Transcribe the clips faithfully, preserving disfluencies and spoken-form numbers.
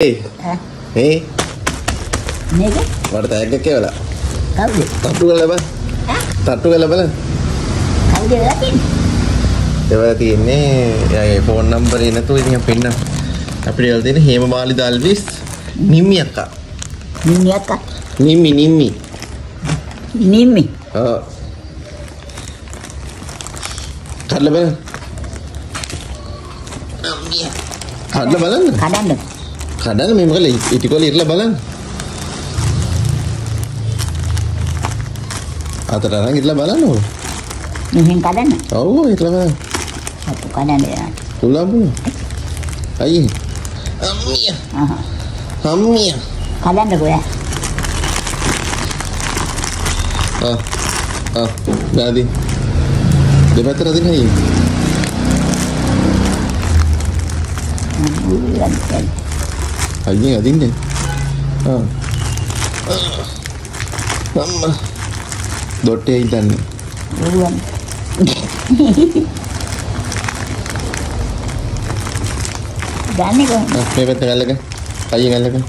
Hey, hey, Nega? What the heck? Kevla? How did Tatu Galaba? Tatu Galaba? How did that in? There were the name, phone number in a two in a pin. April then Hemamali Dalvis, Nimiaka, Nimiaka, Nimi, Nimi, Nimi. Oh, Kadabal? Kadabal? Kadabal. Kadang memang kali itu kali irla balan. Atau orang irla balan tu. Mungkin kadang. Oh, irla balan. Apa kadang dia? Tulah bu. Aye. Amia. Aha. Amia. Kadang tu ya. Ah, ah, jadi. Lepas terakhir ni. Ayah ada ni, ah, mama, dote itu ni, bukan, dah ni kau, ah, ni betul kalau kan, ayah kalau kan,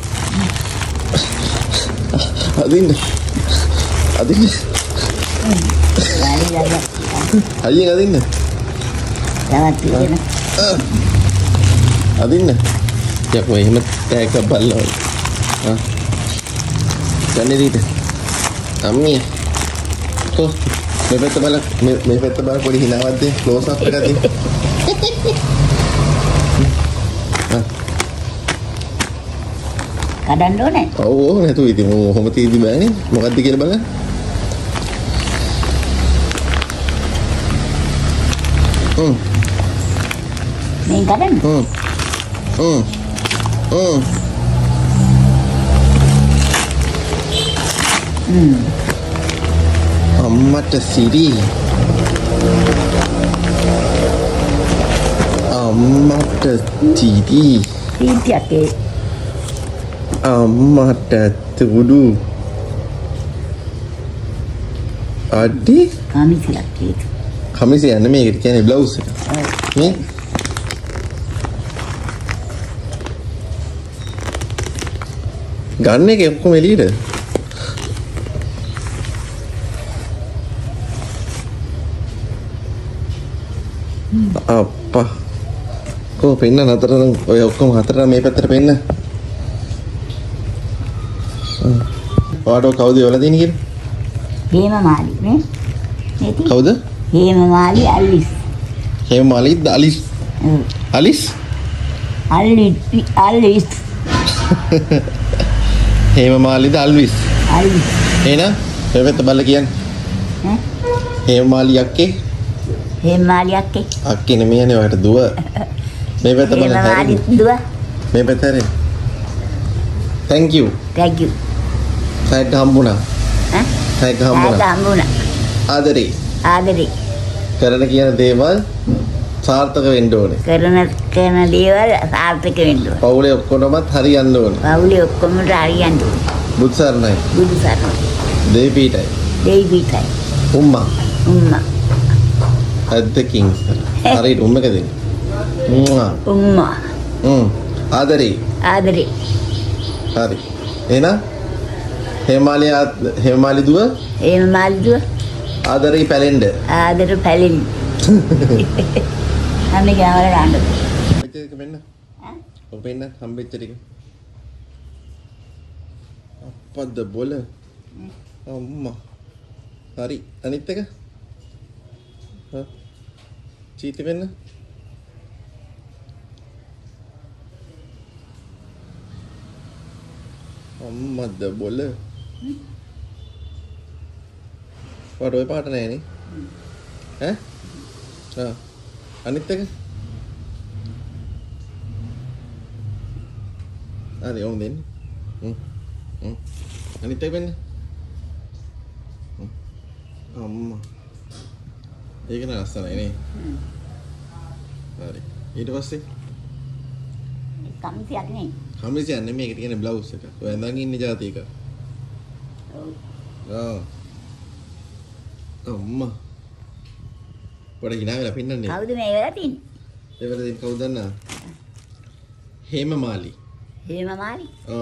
ada ni, ada ni, ayah ada ni, jangan tidur ni, ada ni. Jap weh, macam tak kebal lah. Ah, jadi ni tu. Amir, tu, mepet terbalik, mepet terbalik boleh hilang hati, close up berarti. Kadang tu ni. Oh, ni tu itu, macam tu itu bang ni, macam tu kira balik. Hmm. Ni kadang. Hmm. Hmm. Oh. Hmm. Amat siri. Amat siri. Tidak ke. Amat tudu. Adik. Kami silap ke. Kami siapa ni? Kita ni blouse. Ni. गाने के आपको मिली रहे आपा को पहनना ना तेरा रंग और आपको मात्रा में पत्र पहनना और वो काउंडी वाला दिन किर हेममाली में काउंड Hemamali Alvis Hemamali Dalvis Alvis Alvis Alvis Hemamali Dalvis. Alvis. Eh na, berapa tebal lagi an? Hemamali akke. Hemamali akke. Akke ni mana ni orang dua. Berapa tebal lagi? Hemamali dua. Berapa tebal? Thank you. Thank you. Saya dambuna. Hah? Saya dambuna. Saya dambuna. Aderi. Aderi. Kerana kian dewa, saat tak window ni. Kerana kerana dewa saat tak window. Pauli okkono mat hari ando. Pauli okkono hari ando. Budsar nai. Budsar nai. Devi tai. Devi tai. Umma. Umma. At the king. Hari umma kadin. Umma. Umma. Um. Adari. Adari. Hari. Ena. Hemali ad Hemali dua. Hemali dua. Adari palinde. Adari palinde. Kami kena orang anda. Baca ke mana? Open lah, sampai ceri. Apa dah boleh? Amma, hari, anit tega? Hah? Citi mana? Amma dah boleh. Waduh, apa ada ni? Hah? Hah? Anit tega? Ada orang lain. Hmm, hmm. Ani tekan. Hmm. Amma. Ini kena asal ini. Ada. Ini pasti. Kami siapa ni? Kami siapa ni? Mereka kena blouse sekarang. Kau yang tangan ini jadi kak. Oh. Amma. Pada kena apa pindah ni? Kau tu mereka pindah. Mereka pindah kau dah na. Hemamali. Hemamali. Oh.